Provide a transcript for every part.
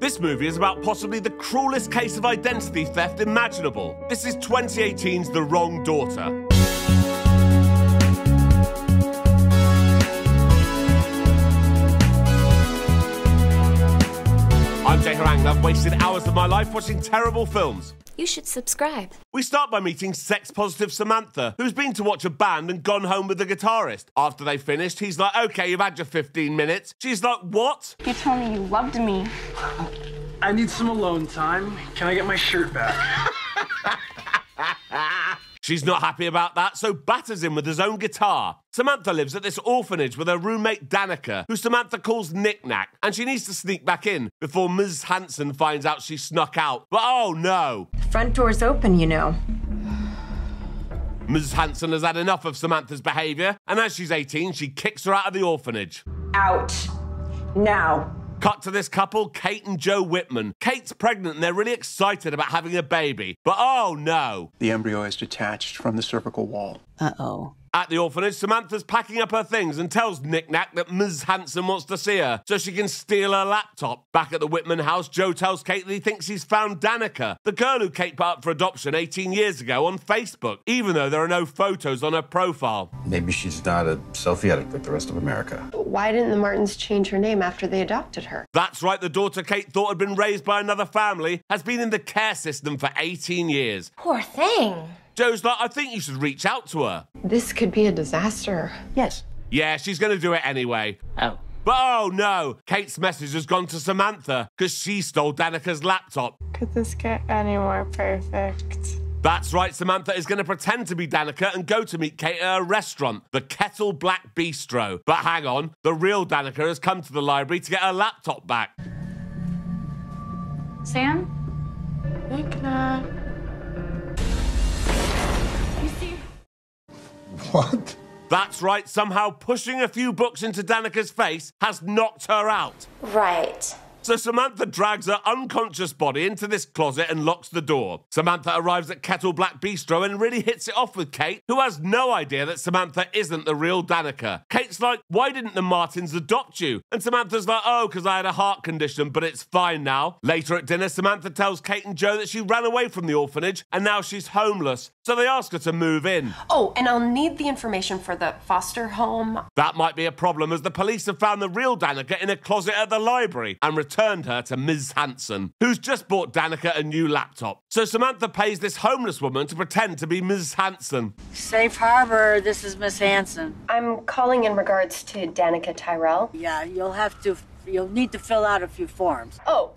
This movie is about possibly the cruelest case of identity theft imaginable. This is 2018's The Wrong Daughter. I'm Jay Harangue, and I've wasted hours of my life watching terrible films. You should subscribe. We start by meeting sex-positive Samantha, who's been to watch a band and gone home with the guitarist. After they finished, he's like, okay, you've had your 15 minutes. She's like, what? You told me you loved me. I need some alone time. Can I get my shirt back? She's not happy about that, so batters him with his own guitar. Samantha lives at this orphanage with her roommate Danica, who Samantha calls Nicknack, and she needs to sneak back in before Ms. Hansen finds out she snuck out. But oh no! The front door's open, you know. Ms. Hansen has had enough of Samantha's behaviour, and as she's 18, she kicks her out of the orphanage. Out. Now. Cut to this couple, Kate and Joe Whitman. Kate's pregnant and they're really excited about having a baby. But oh no! The embryo is detached from the cervical wall. Uh-oh. At the orphanage, Samantha's packing up her things and tells Nicknack that Ms. Hansen wants to see her so she can steal her laptop. Back at the Whitman house, Joe tells Kate that he thinks he's found Danica, the girl who Kate put up for adoption 18 years ago on Facebook, even though there are no photos on her profile. Maybe she's not a selfie addict like the rest of America. But why didn't the Martins change her name after they adopted her? That's right, the daughter Kate thought had been raised by another family has been in the care system for 18 years. Poor thing. Joe's like, I think you should reach out to her. This could be a disaster. Yes. Yeah, she's going to do it anyway. Oh. But oh no, Kate's message has gone to Samantha because she stole Danica's laptop. Could this get any more perfect? That's right, Samantha is going to pretend to be Danica and go to meet Kate at a restaurant, the Kettle Black Bistro. But hang on, the real Danica has come to the library to get her laptop back. Sam? Nicknack. What? That's right, somehow pushing a few books into Danica's face has knocked her out. Right. So Samantha drags her unconscious body into this closet and locks the door. Samantha arrives at Kettle Black Bistro and really hits it off with Kate, who has no idea that Samantha isn't the real Danica. Kate's like, why didn't the Martins adopt you? And Samantha's like, oh, because I had a heart condition, but it's fine now. Later at dinner, Samantha tells Kate and Joe that she ran away from the orphanage and now she's homeless, so they ask her to move in. Oh, and I'll need the information for the foster home. That might be a problem, as the police have found the real Danica in a closet at the library and returned her to Ms. Hansen, who's just bought Danica a new laptop. So Samantha pays this homeless woman to pretend to be Ms. Hansen. Safe Harbor, this is Ms. Hansen. I'm calling in regards to Danica Tyrell. Yeah, you'll need to fill out a few forms. Oh,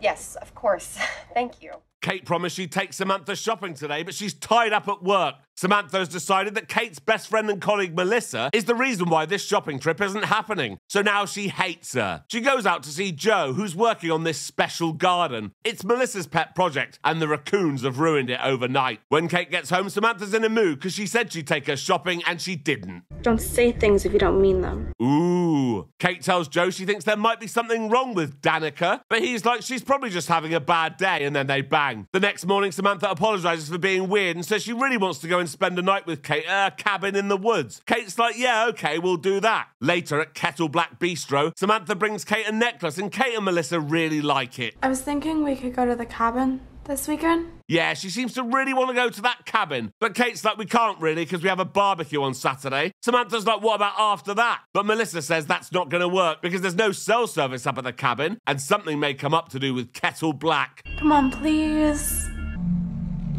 yes, of course. Thank you. Kate promised she'd take Samantha shopping today, but she's tied up at work. Samantha has decided that Kate's best friend and colleague, Melissa, is the reason why this shopping trip isn't happening. So now she hates her. She goes out to see Joe, who's working on this special garden. It's Melissa's pet project, and the raccoons have ruined it overnight. When Kate gets home, Samantha's in a mood because she said she'd take her shopping, and she didn't. Don't say things if you don't mean them. Ooh. Kate tells Joe she thinks there might be something wrong with Danica, but he's like, she's probably just having a bad day, and then they bang. The next morning, Samantha apologizes for being weird and says she really wants to go and spend a night with Kate at her cabin in the woods. Kate's like, yeah, okay, we'll do that. Later at Kettle Black Bistro, Samantha brings Kate a necklace and Kate and Melissa really like it. I was thinking we could go to the cabin this weekend. Yeah, she seems to really want to go to that cabin. But Kate's like, we can't really because we have a barbecue on Saturday. Samantha's like, what about after that? But Melissa says that's not going to work because there's no cell service up at the cabin and something may come up to do with Kettle Black. Come on, please.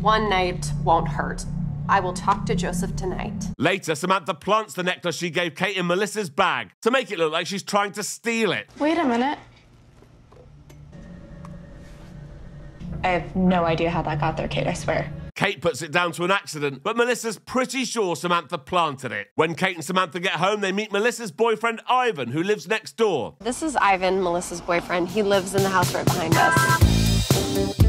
One night won't hurt. I will talk to Joseph tonight. Later, Samantha plants the necklace she gave Kate in Melissa's bag to make it look like she's trying to steal it. Wait a minute. I have no idea how that got there, Kate, I swear. Kate puts it down to an accident, but Melissa's pretty sure Samantha planted it. When Kate and Samantha get home, they meet Melissa's boyfriend, Ivan, who lives next door. This is Ivan, Melissa's boyfriend. He lives in the house right behind us.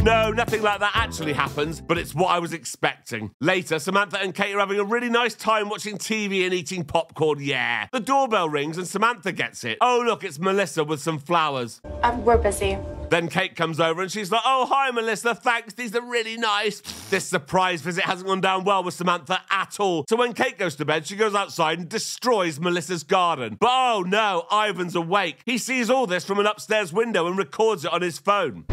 No, nothing like that actually happens, but it's what I was expecting. Later, Samantha and Kate are having a really nice time watching TV and eating popcorn, yeah. The doorbell rings and Samantha gets it. Oh, look, it's Melissa with some flowers. We're busy. Then Kate comes over and she's like, oh, hi, Melissa, thanks, these are really nice. This surprise visit hasn't gone down well with Samantha at all. So when Kate goes to bed, she goes outside and destroys Melissa's garden. But oh no, Ivan's awake. He sees all this from an upstairs window and records it on his phone.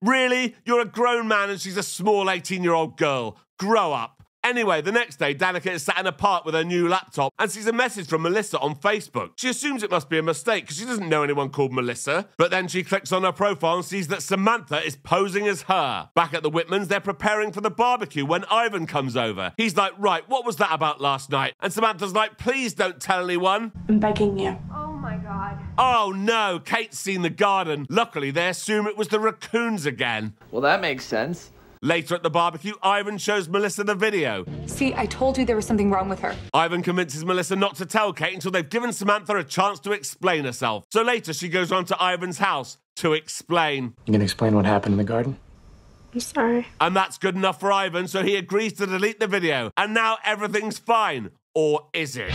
Really? You're a grown man and she's a small 18-year-old girl. Grow up. Anyway, the next day, Danica is sat in a park with her new laptop and sees a message from Melissa on Facebook. She assumes it must be a mistake because she doesn't know anyone called Melissa. But then she clicks on her profile and sees that Samantha is posing as her. Back at the Whitmans, they're preparing for the barbecue when Ivan comes over. He's like, right, what was that about last night? And Samantha's like, please don't tell anyone. I'm begging you. Oh my God. Oh no, Kate's seen the garden. Luckily, they assume it was the raccoons again. Well, that makes sense. Later at the barbecue, Ivan shows Melissa the video. See, I told you there was something wrong with her. Ivan convinces Melissa not to tell Kate until they've given Samantha a chance to explain herself. So later, she goes on to Ivan's house to explain. You gonna explain what happened in the garden? I'm sorry. And that's good enough for Ivan, so he agrees to delete the video. And now everything's fine. Or is it?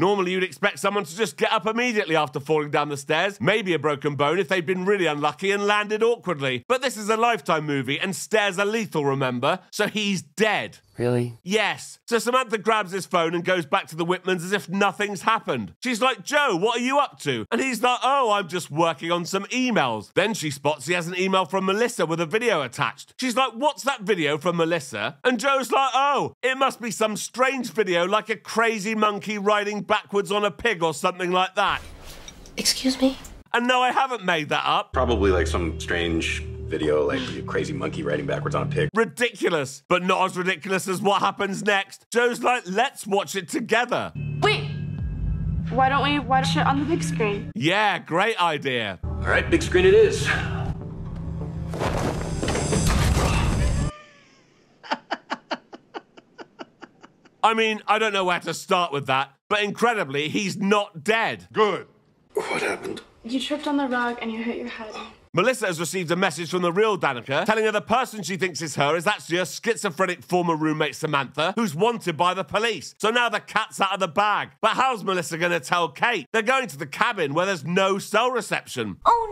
Normally, you'd expect someone to just get up immediately after falling down the stairs, maybe a broken bone if they've been really unlucky and landed awkwardly. But this is a Lifetime movie, and stairs are lethal, remember? So he's dead. Really? Yes. So Samantha grabs his phone and goes back to the Whitmans as if nothing's happened. She's like, Joe, what are you up to? And he's like, oh, I'm just working on some emails. Then she spots he has an email from Melissa with a video attached. She's like, what's that video from Melissa? And Joe's like, oh, it must be some strange video like a crazy monkey riding backwards on a pig or something like that. Excuse me? And no, I haven't made that up. Probably like some strange video like a crazy monkey riding backwards on a pig. Ridiculous, but not as ridiculous as what happens next. Joe's like, let's watch it together. Wait, why don't we watch it on the big screen? Yeah, great idea. All right, big screen it is. I mean, I don't know where to start with that, but incredibly, he's not dead. Good. What happened? You tripped on the rug and you hit your head. Melissa has received a message from the real Danica telling her the person she thinks is her is actually her schizophrenic former roommate Samantha, who's wanted by the police. So now the cat's out of the bag. But how's Melissa gonna tell Kate? They're going to the cabin where there's no cell reception. Oh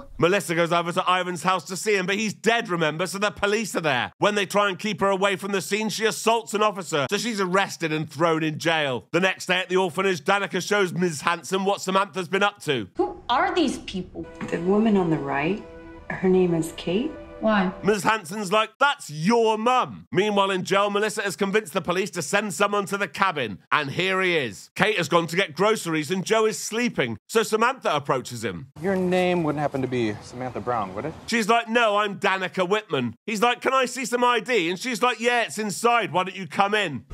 no! Melissa goes over to Ivan's house to see him, but he's dead, remember, so the police are there. When they try and keep her away from the scene, she assaults an officer, so she's arrested and thrown in jail. The next day at the orphanage, Danica shows Ms. Hansen what Samantha's been up to. Who are these people? The woman on the right? Her name is Kate? Why? Ms. Hansen's like, that's your mum. Meanwhile, in jail, Melissa has convinced the police to send someone to the cabin. And here he is. Kate has gone to get groceries and Joe is sleeping. So Samantha approaches him. Your name wouldn't happen to be Samantha Brown, would it? She's like, no, I'm Danica Whitman. He's like, can I see some ID? And she's like, yeah, it's inside. Why don't you come in?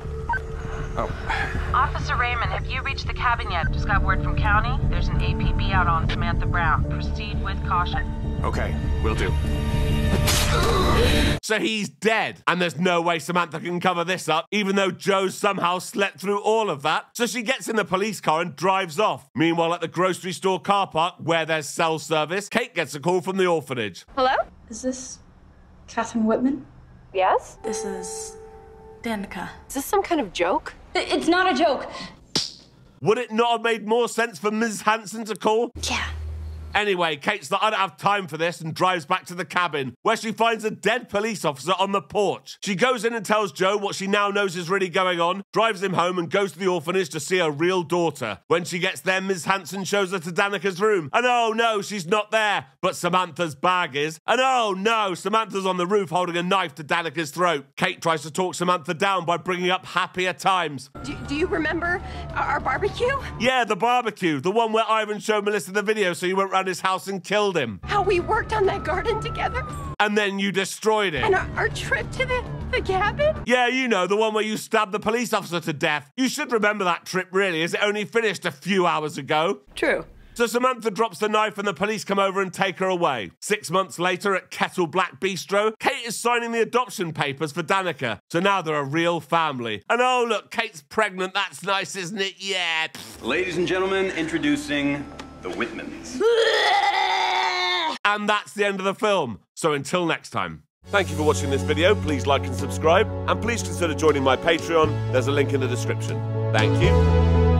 Oh. Officer Raymond, have you reached the cabin yet? Just got word from county. There's an APB out on Samantha Brown. Proceed with caution. Okay, will do. So he's dead, and there's no way Samantha can cover this up, even though Joe somehow slept through all of that. So she gets in the police car and drives off. Meanwhile, at the grocery store car park, where there's cell service, Kate gets a call from the orphanage. Hello? Is this Catherine Whitman? Yes? This is Danica. Is this some kind of joke? It's not a joke. Would it not have made more sense for Ms. Hansen to call? Yeah. Anyway, Kate's like, I don't have time for this, and drives back to the cabin, where she finds a dead police officer on the porch. She goes in and tells Joe what she now knows is really going on, drives him home, and goes to the orphanage to see her real daughter. When she gets there, Ms. Hansen shows her to Danica's room, and oh no, she's not there, but Samantha's bag is. And oh no, Samantha's on the roof holding a knife to Danica's throat. Kate tries to talk Samantha down by bringing up happier times. Do you remember our barbecue? Yeah, the barbecue, the one where Ivan showed Melissa the video so you went round his house and killed him. How we worked on that garden together. And then you destroyed it. And our trip to the the cabin? Yeah, you know, the one where you stabbed the police officer to death. You should remember that trip, really, as it only finished a few hours ago. True. So Samantha drops the knife and the police come over and take her away. 6 months later at Kettle Black Bistro, Kate is signing the adoption papers for Danica. So now they're a real family. And oh, look, Kate's pregnant. That's nice, isn't it? Yeah. Ladies and gentlemen, introducing the Whitmans. And that's the end of the film. So until next time. Thank you for watching this video. Please like and subscribe. And please consider joining my Patreon. There's a link in the description. Thank you.